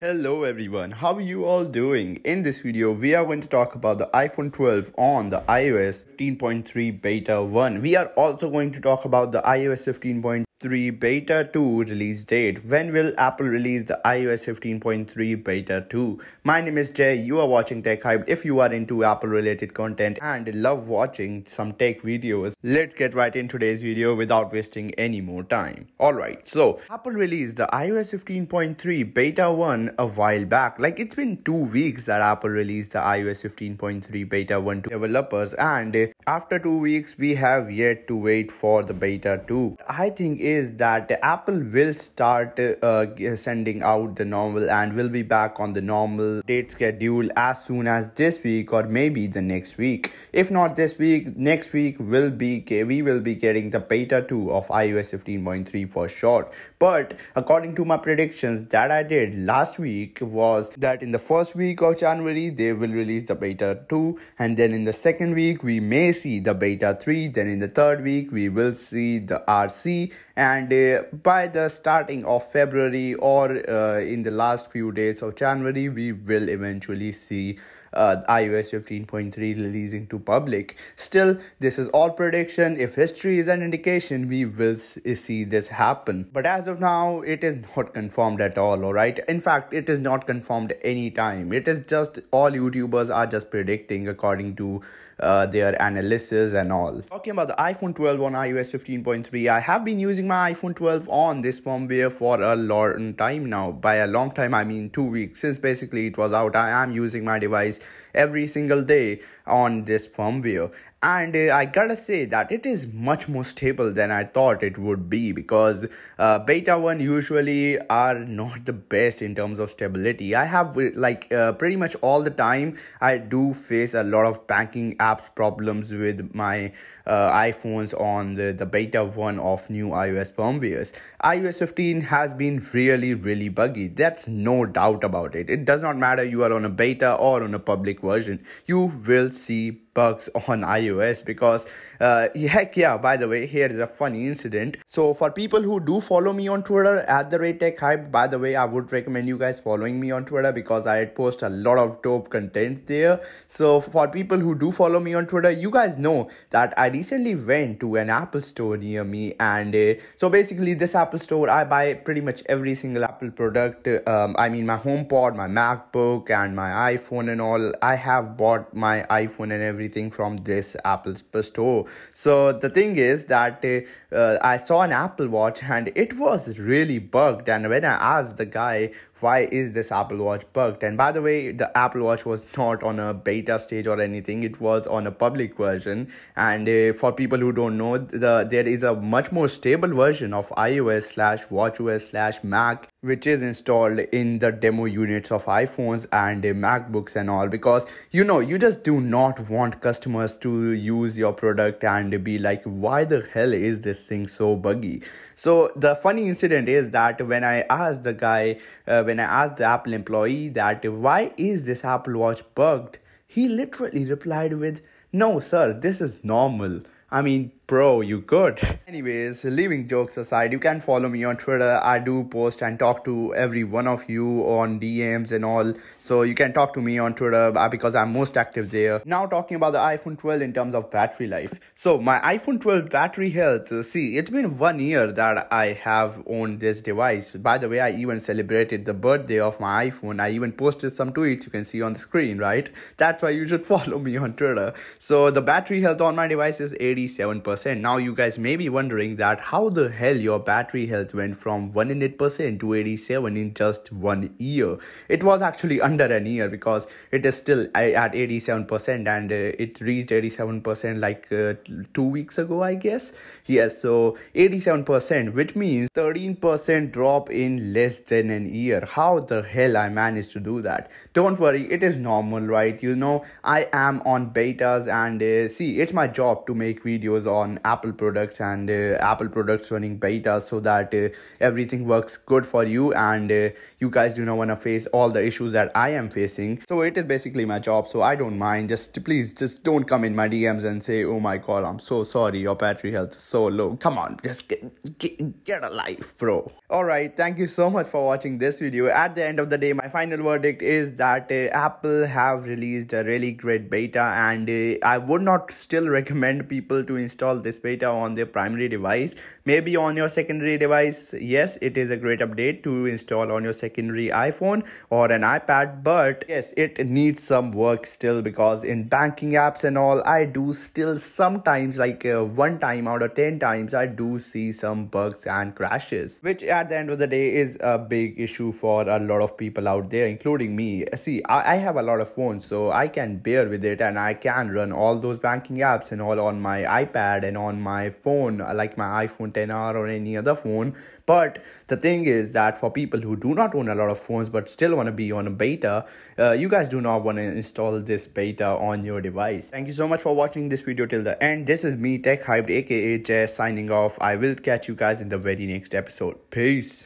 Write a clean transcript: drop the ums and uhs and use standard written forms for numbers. Hello everyone, how are you all doing? In this video, we are going to talk about the iPhone 12 on the iOS 15.3 Beta 1. We are also going to talk about the iOS 15.3 Beta 2 release date. When will Apple release the iOS 15.3 Beta 2? My name is Jay, you are watching TechHyped. If you are into Apple related content and love watching some tech videos, let's get right in today's video without wasting any more time. Alright, so Apple released the iOS 15.3 Beta 1 a while back. Like, it's been 2 weeks that Apple released the iOS 15.3 Beta 1 to developers, and after 2 weeks we have yet to wait for the Beta 2. I think is that Apple will start sending out the normal and will be back on the normal date schedule as soon as this week or maybe the next week. If not this week, next week we will be getting the Beta 2 of iOS 15.3 for sure. But according to my predictions that I did last week was that in the first week of January they will release the Beta 2, and then in the second week we may see the Beta 3, then in the third week we will see the RC, and by the starting of February or in the last few days of January we will eventually see iOS 15.3 releasing to public. Still, this is all prediction. If history is an indication, we will see this happen, but as of now it is not confirmed at all. Alright, in fact it is not confirmed any time. It is just all YouTubers are just predicting according to their analysis and all. Talking about the iPhone 12 on iOS 15.3, I have been using my iPhone 12 on this firmware for a long time now. By a long time I mean 2 weeks since basically it was out. I am using my device every single day on this firmware, and I gotta say that it is much more stable than I thought it would be, because Beta 1 usually are not the best in terms of stability. I have pretty much all the time I do face a lot of banking apps problems with my iPhones on the Beta 1 of new iOS firmwares. iOS 15 has been really buggy, that's no doubt about it. It does not matter you are on a beta or on a public version, you will see bugs on iOS, because heck yeah. By the way, here is a funny incident. So for people who do follow me on Twitter @TechHyped, by the way, I would recommend you guys following me on Twitter because I post a lot of dope content there. So for people who do follow me on Twitter, you guys know that I recently went to an Apple store near me, and so basically this Apple store I buy pretty much every single Apple product. I mean my HomePod, my MacBook and my iPhone and all. I have bought my iPhone and everything from this Apple store. So the thing is that I saw an Apple Watch and it was really bugged, and when I asked the guy why is this Apple Watch bugged, and by the way the Apple Watch was not on a beta stage or anything, it was on a public version, and for people who don't know, there is a much more stable version of iOS/watchOS/Mac which is installed in the demo units of iPhones and MacBooks and all, because you know you just do not want customers to use your product and be like, why the hell is this thing so buggy. So the funny incident is that when I asked the guy, when I asked the Apple employee that why is this Apple Watch bugged, he literally replied with, "No sir, this is normal." I mean, bro, you good. Anyways, leaving jokes aside, you can follow me on Twitter. I do post and talk to every one of you on DMs and all. So you can talk to me on Twitter because I'm most active there. Now talking about the iPhone 12 in terms of battery life. So my iPhone 12 battery health, see, it's been 1 year that I have owned this device. By the way, I even celebrated the birthday of my iPhone. I even posted some tweets you can see on the screen, right? That's why you should follow me on Twitter. So the battery health on my device is 87%. Now you guys may be wondering that how the hell your battery health went from 108% to 87 in just 1 year. It was actually under an year because it is still at 87%, and it reached 87% like 2 weeks ago, I guess. Yes, so 87%, which means 13% drop in less than an year. How the hell I managed to do that? Don't worry, it is normal, right? You know, I am on betas, and see, it's my job to make videos on on Apple products and Apple products running beta, so that everything works good for you and you guys do not want to face all the issues that I am facing. So it is basically my job, so I don't mind. Just please, just don't come in my DMs and say, oh my god, I'm so sorry, your battery health is so low. Come on, just get a life, bro. Alright, thank you so much for watching this video. At the end of the day, my final verdict is that Apple have released a really great beta, and I would not still recommend people to install this beta on their primary device. Maybe on your secondary device, yes, it is a great update to install on your secondary iPhone or an iPad, but yes, it needs some work still, because in banking apps and all, I do still sometimes, like one time out of 10 times, I do see some bugs and crashes, which at the end of the day is a big issue for a lot of people out there, including me. See, I have a lot of phones, so I can bear with it, and I can run all those banking apps and all on my iPad and on my phone, like my iPhone XR or any other phone. But the thing is that for people who do not own a lot of phones but still want to be on a beta, you guys do not want to install this beta on your device. Thank you so much for watching this video till the end. This is me, TechHyped, aka Jess, signing off. I will catch you guys in the very next episode. Peace.